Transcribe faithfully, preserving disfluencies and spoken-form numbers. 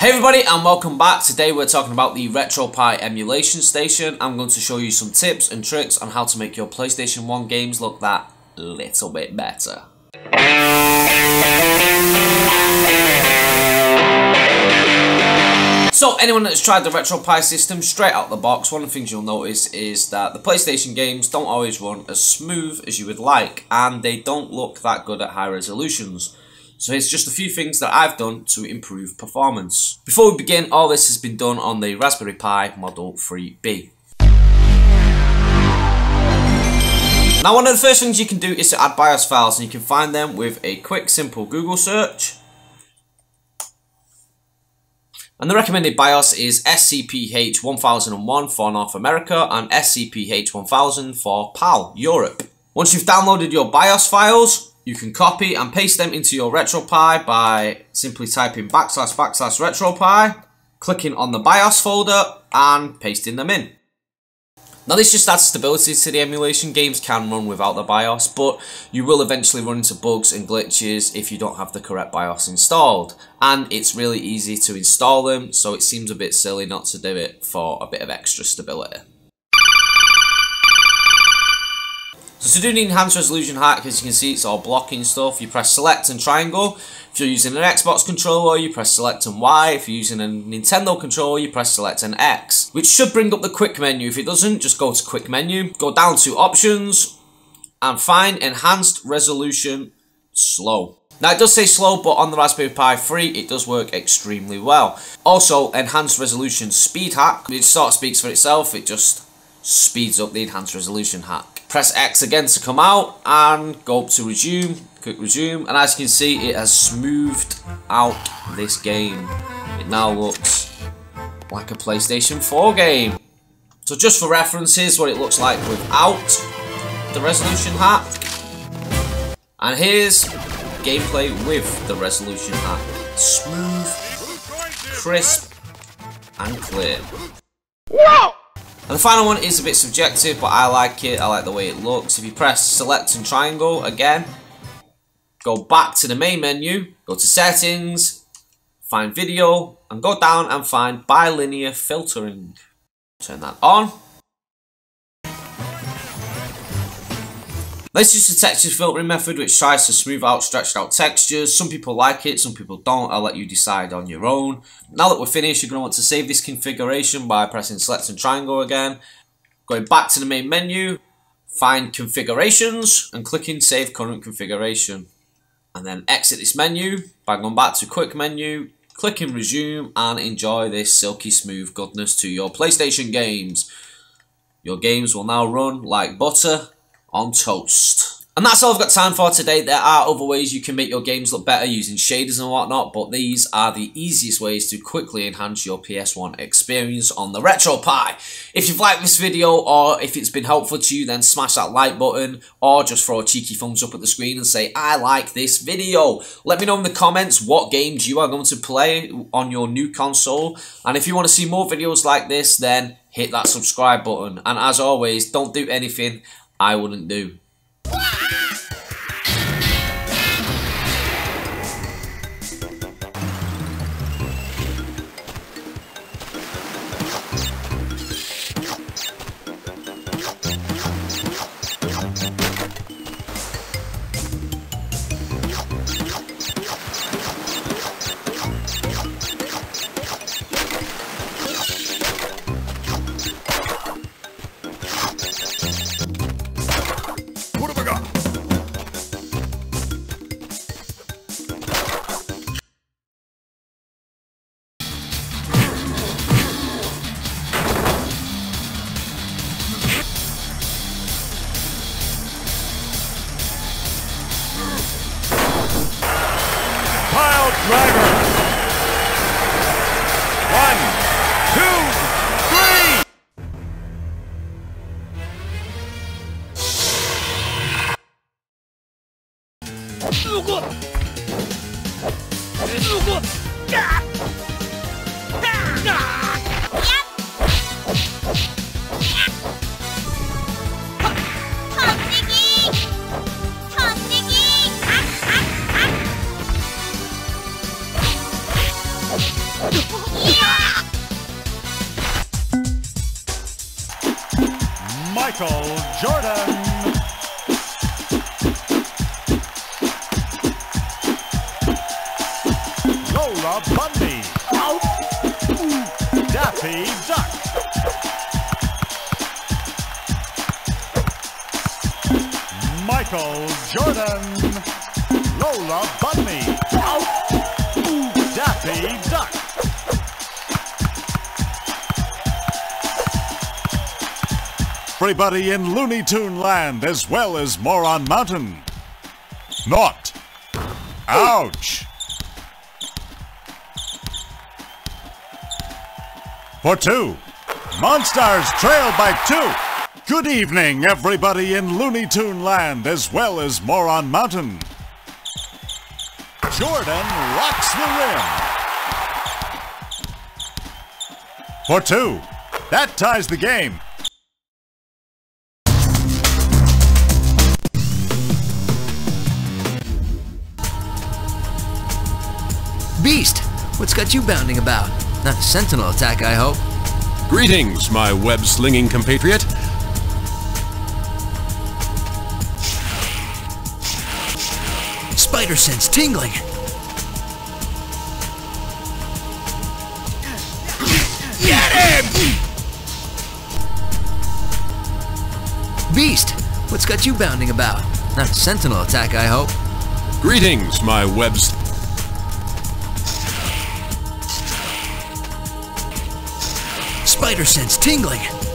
Hey everybody and welcome back. Today we're talking about the RetroPie emulation station. I'm going to show you some tips and tricks on how to make your PlayStation one games look that little bit better. So anyone that's tried the RetroPie system straight out the box, one of the things you'll notice is that the PlayStation games don't always run as smooth as you would like and they don't look that good at high resolutions. So here's just a few things that I've done to improve performance. Before we begin, all this has been done on the Raspberry Pi Model three B. Now one of the first things you can do is to add BIOS files, and you can find them with a quick simple Google search. And the recommended BIOS is S C P H one thousand one for North America and S C P H one thousand for P A L, Europe. Once you've downloaded your BIOS files, you can copy and paste them into your RetroPie by simply typing backslash backslash RetroPie, clicking on the BIOS folder and pasting them in. Now this just adds stability to the emulation. Games can run without the BIOS, but you will eventually run into bugs and glitches if you don't have the correct BIOS installed. And it's really easy to install them, so it seems a bit silly not to do it for a bit of extra stability. So to do the enhanced resolution hack, as you can see it's all blocking stuff, you press select and triangle. If you're using an Xbox controller, you press select and Y. If you're using a Nintendo controller, you press select and X. Which should bring up the quick menu. If it doesn't, just go to quick menu, go down to options, and find enhanced resolution slow. Now it does say slow, but on the Raspberry Pi three, it does work extremely well. Also, enhanced resolution speed hack, it sort of speaks for itself, it just speeds up the enhanced resolution hack. Press X again to come out and go up to resume, click resume, and as you can see it has smoothed out this game. It now looks like a PlayStation four game. So just for reference, here's what it looks like without the resolution hack. And here's gameplay with the resolution hack. Smooth, crisp, and clear. Wow! And the final one is a bit subjective, but I like it, I like the way it looks. If you press select and triangle again, go back to the main menu, go to settings, find video, and go down and find bilinear filtering. Turn that on. Let's use the texture filtering method, which tries to smooth out stretched out textures. Some people like it, some people don't. I'll let you decide on your own. Now that we're finished, you're going to want to save this configuration by pressing select and triangle again. Going back to the main menu, find configurations and clicking save current configuration. And then exit this menu by going back to quick menu, clicking resume and enjoy this silky smooth goodness to your PlayStation games. Your games will now run like butter on toast. And that's all I've got time for today. There are other ways you can make your games look better using shaders and whatnot, but these are the easiest ways to quickly enhance your P S one experience on the RetroPie. If you've liked this video or if it's been helpful to you, then smash that like button or just throw a cheeky thumbs up at the screen and say, I like this video. Let me know in the comments what games you are going to play on your new console. And if you want to see more videos like this, then hit that subscribe button. And as always, don't do anything I wouldn't do. Michael Jordan. Lola Bundy. Daffy Duck. Michael Jordan. Lola Bundy. Daffy Duck. Everybody in Looney Tune Land, as well as Moron Mountain. Not. Ouch. For two. Monstars trail by two. Good evening, everybody in Looney Tune Land, as well as Moron Mountain. Jordan rocks the rim. For two. That ties the game. Beast, what's got you bounding about? Not a sentinel attack, I hope. Greetings, my web-slinging compatriot. Spider sense tingling. Get him! Beast, what's got you bounding about? Not a sentinel attack, I hope. Greetings, my webs. Spider sense tingling.